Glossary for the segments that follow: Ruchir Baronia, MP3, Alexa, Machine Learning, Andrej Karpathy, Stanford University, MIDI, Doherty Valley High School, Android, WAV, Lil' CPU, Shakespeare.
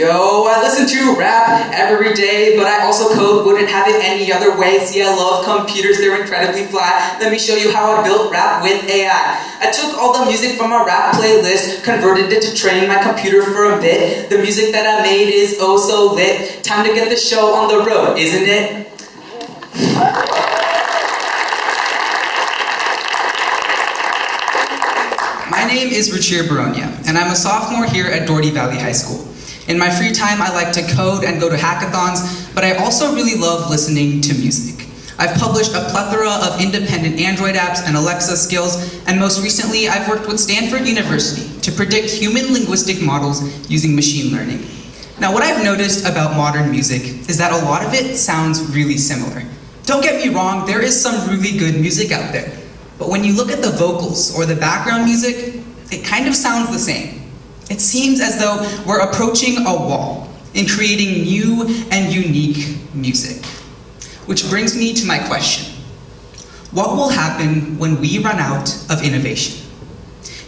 Yo, I listen to rap every day, but I also code, wouldn't have it any other way. See, I love computers, they're incredibly fly. Let me show you how I built rap with AI. I took all the music from my rap playlist, converted it to train my computer for a bit. The music that I made is oh so lit. Time to get the show on the road, isn't it? My name is Ruchir Baronia, and I'm a sophomore here at Doherty Valley High School. In my free time, I like to code and go to hackathons, but I also really love listening to music. I've published a plethora of independent Android apps and Alexa skills, and most recently, I've worked with Stanford University to predict human linguistic models using machine learning. Now, what I've noticed about modern music is that a lot of it sounds really similar. Don't get me wrong, there is some really good music out there, but when you look at the vocals or the background music, it kind of sounds the same. It seems as though we're approaching a wall in creating new and unique music. Which brings me to my question. What will happen when we run out of innovation?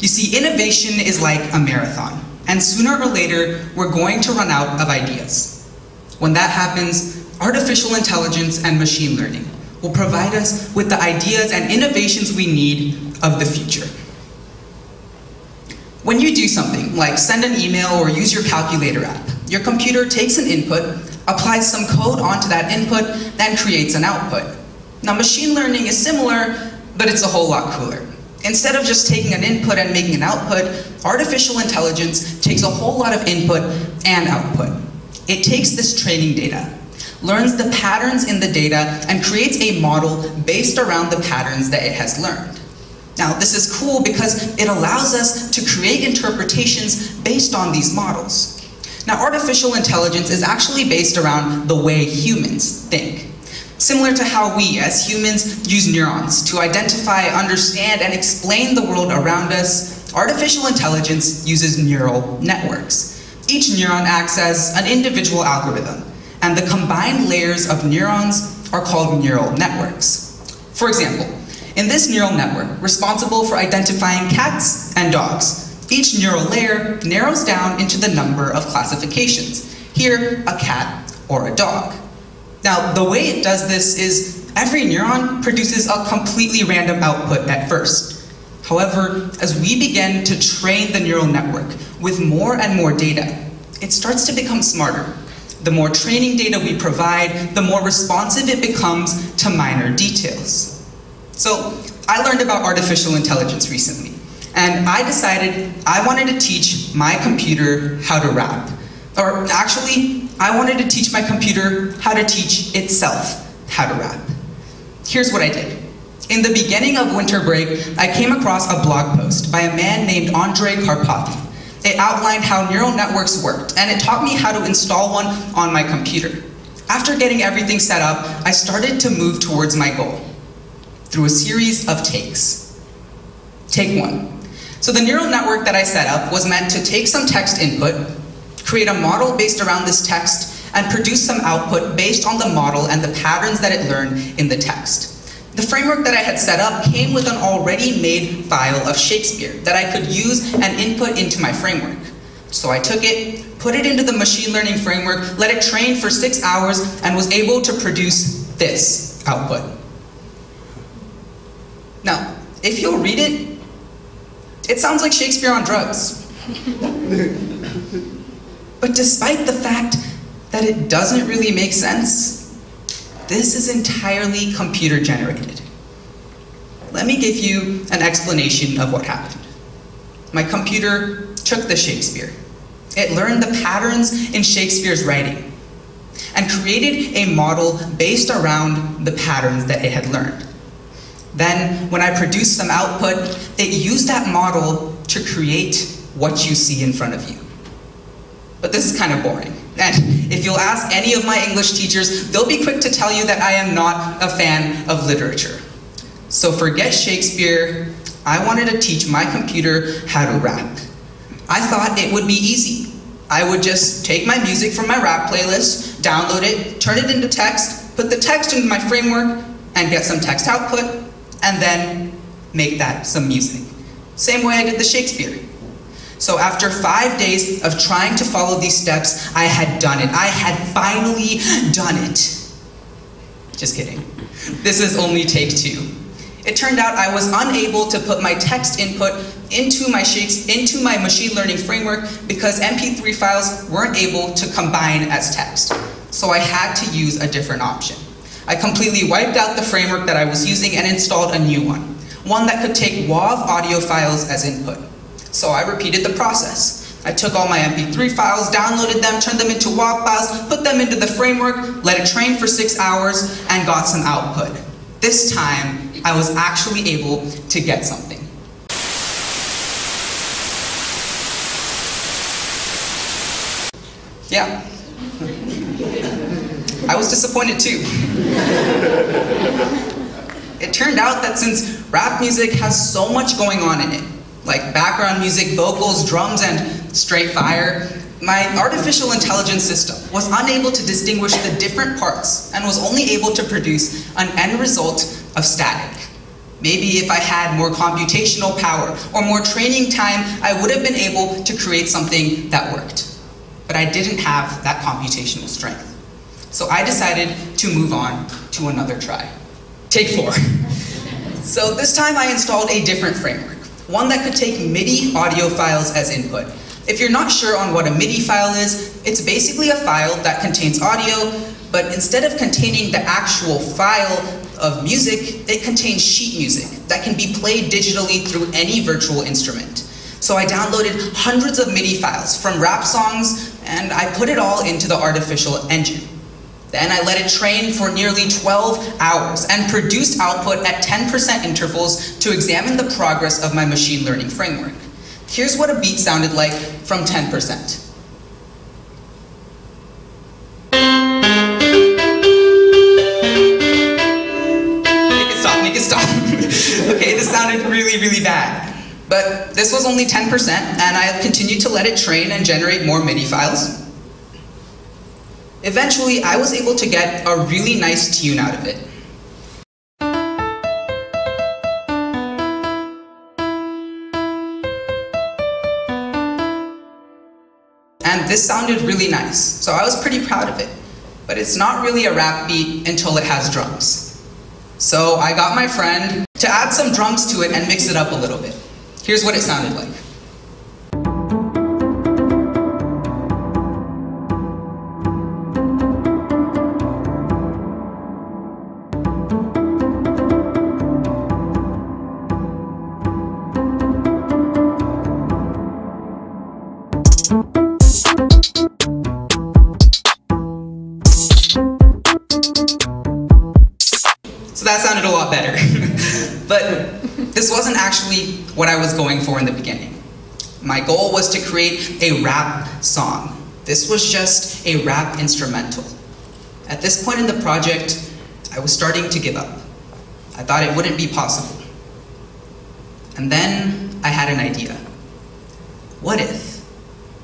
You see, innovation is like a marathon, and sooner or later, we're going to run out of ideas. When that happens, artificial intelligence and machine learning will provide us with the ideas and innovations we need of the future. When you do something, like send an email or use your calculator app, your computer takes an input, applies some code onto that input, then creates an output. Now, machine learning is similar, but it's a whole lot cooler. Instead of just taking an input and making an output, artificial intelligence takes a whole lot of input and output. It takes this training data, learns the patterns in the data, and creates a model based around the patterns that it has learned. Now, this is cool because it allows us to create interpretations based on these models. Now, artificial intelligence is actually based around the way humans think. Similar to how we, as humans, use neurons to identify, understand, and explain the world around us, artificial intelligence uses neural networks. Each neuron acts as an individual algorithm, and the combined layers of neurons are called neural networks. For example, in this neural network, responsible for identifying cats and dogs, each neural layer narrows down into the number of classifications. Here, a cat or a dog. Now, the way it does this is every neuron produces a completely random output at first. However, as we begin to train the neural network with more and more data, it starts to become smarter. The more training data we provide, the more responsive it becomes to minor details. So, I learned about artificial intelligence recently, and I decided I wanted to teach my computer how to rap. Or actually, I wanted to teach my computer how to teach itself how to rap. Here's what I did. In the beginning of winter break, I came across a blog post by a man named Andrej Karpathy. It outlined how neural networks worked, and it taught me how to install one on my computer. After getting everything set up, I started to move towards my goal through a series of takes. Take one. So the neural network that I set up was meant to take some text input, create a model based around this text, and produce some output based on the model and the patterns that it learned in the text. The framework that I had set up came with an already made file of Shakespeare that I could use and input into my framework. So I took it, put it into the machine learning framework, let it train for 6 hours, and was able to produce this output. Now, if you'll read it, it sounds like Shakespeare on drugs. But despite the fact that it doesn't really make sense, this is entirely computer generated. Let me give you an explanation of what happened. My computer took the Shakespeare. It learned the patterns in Shakespeare's writing and created a model based around the patterns that it had learned. Then, when I produced some output, it used that model to create what you see in front of you. But this is kind of boring. And if you'll ask any of my English teachers, they'll be quick to tell you that I am not a fan of literature. So forget Shakespeare. I wanted to teach my computer how to rap. I thought it would be easy. I would just take my music from my rap playlist, download it, turn it into text, put the text into my framework, and get some text output, and then make that some music. Same way I did the Shakespeare. So after 5 days of trying to follow these steps, I had done it. I had finally done it. Just kidding. This is only take two. It turned out I was unable to put my text input into my machine learning framework because MP3 files weren't able to combine as text. So I had to use a different option. I completely wiped out the framework that I was using and installed a new one. One that could take WAV audio files as input. So I repeated the process. I took all my MP3 files, downloaded them, turned them into WAV files, put them into the framework, let it train for 6 hours, and got some output. This time, I was actually able to get something. Yeah. I was disappointed too. It turned out that since rap music has so much going on in it, like background music, vocals, drums, and straight fire, my artificial intelligence system was unable to distinguish the different parts and was only able to produce an end result of static. Maybe if I had more computational power or more training time, I would have been able to create something that worked. But I didn't have that computational strength. So I decided to move on to another try. Take four. So this time I installed a different framework, one that could take MIDI audio files as input. If you're not sure on what a MIDI file is, it's basically a file that contains audio, but instead of containing the actual file of music, it contains sheet music that can be played digitally through any virtual instrument. So I downloaded hundreds of MIDI files from rap songs, and I put it all into the artificial engine. Then I let it train for nearly 12 hours and produced output at 10% intervals to examine the progress of my machine learning framework. Here's what a beat sounded like from 10%. Make it stop. Okay, this sounded really, really bad. But this was only 10%, and I continued to let it train and generate more MIDI files. Eventually, I was able to get a really nice tune out of it. And this sounded really nice, so I was pretty proud of it. But it's not really a rap beat until it has drums. So I got my friend to add some drums to it and mix it up a little bit. Here's what it sounded like. So that sounded a lot better. But this wasn't actually what I was going for in the beginning. My goal was to create a rap song. This was just a rap instrumental. At this point in the project, I was starting to give up. I thought it wouldn't be possible. And then I had an idea. What if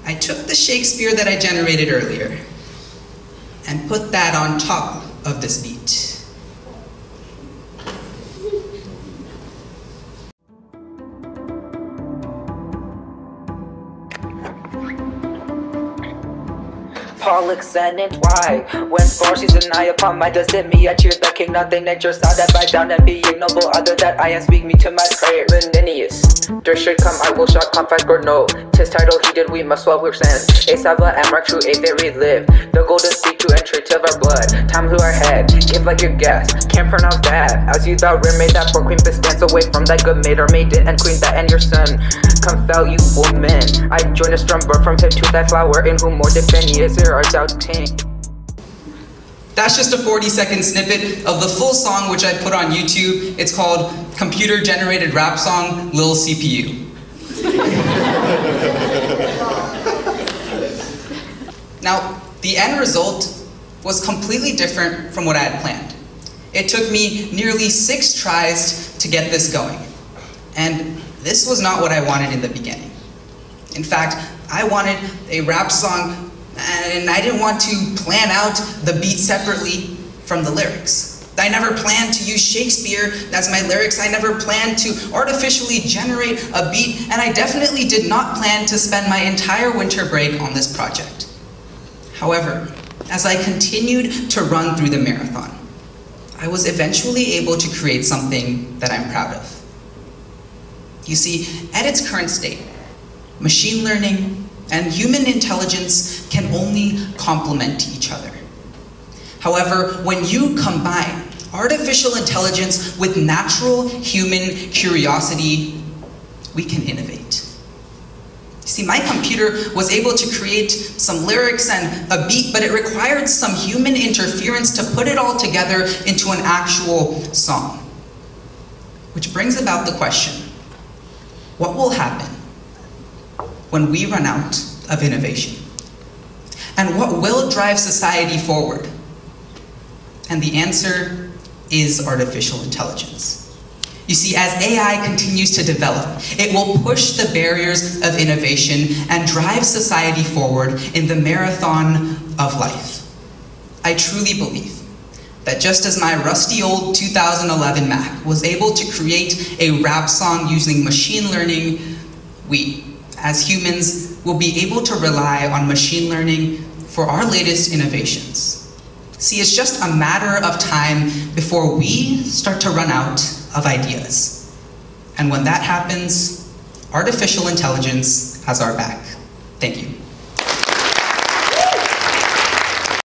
I took the Shakespeare that I generated earlier and put that on top of this beat? Paul extended why? When Sparsies deny upon my destiny, I cheer the king, nothing nature saw that by down and be ignoble, other that I am speak me to my prayer. Linnaeus, there should come, I will shot compact or no. Tis title he did, we must well work sense. A Sava and Mark true, a very live. The golden speak to entry till our blood. Time to our head, give like your guess. Can't pronounce that. As you thou remade that for queen, but stands away from that good maid or maiden, and queen that and your son. Come fell you woman. I join a strum bird from tip to thy flower, in whom more defend is there. That's just a 40-second snippet of the full song which I put on YouTube. It's called Computer Generated Rap Song, Lil' CPU. Now, the end result was completely different from what I had planned. It took me nearly 6 tries to get this going. And this was not what I wanted in the beginning. In fact, I wanted a rap song and I didn't want to plan out the beat separately from the lyrics. I never planned to use Shakespeare as my lyrics. I never planned to artificially generate a beat, and I definitely did not plan to spend my entire winter break on this project. However, as I continued to run through the marathon, I was eventually able to create something that I'm proud of. You see, at its current state, machine learning and human intelligence can only complement each other. However, when you combine artificial intelligence with natural human curiosity, we can innovate. You see, my computer was able to create some lyrics and a beat, but it required some human interference to put it all together into an actual song. Which brings about the question, what will happen when we run out of innovation? And what will drive society forward? And the answer is artificial intelligence. You see, as AI continues to develop, it will push the barriers of innovation and drive society forward in the marathon of life. I truly believe that just as my rusty old 2011 Mac was able to create a rap song using machine learning, we, as humans, will be able to rely on machine learning for our latest innovations. See, it's just a matter of time before we start to run out of ideas. And when that happens, artificial intelligence has our back. Thank you.